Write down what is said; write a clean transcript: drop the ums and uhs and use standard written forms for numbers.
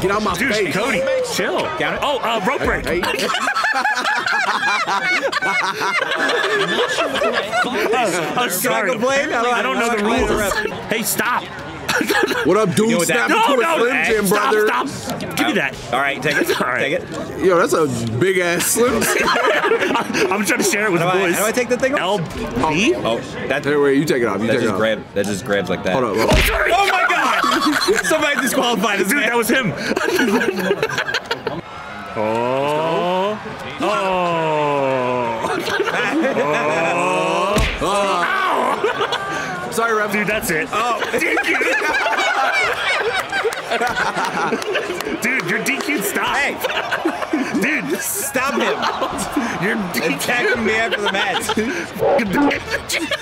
Get out my face. Dude, Cody, chill. Got it? Oh, rope break. I'm sorry. I don't know the rules. Hey, stop. What up, dude? You know what that, no, no, no, hey, brother. Stop, stop. Give me that. All right, take it. All right. Take it. Yo, that's a big ass Slim. I'm trying to share it with the boys. How do I take the thing off? LB? Oh, that. Wait, you take it off. You take it off. That just grabs like that. Hold up. Hold up. Oh, sorry. Oh my God! Somebody disqualified us. Dude, that was him. Oh. Oh. Oh. Oh. Sorry, Rev. Dude, that's it. Oh. DQ. Dude, you're DQ'd. Stop. Hey. Dude, stop him. You're DQ'd. Attacking me after the match.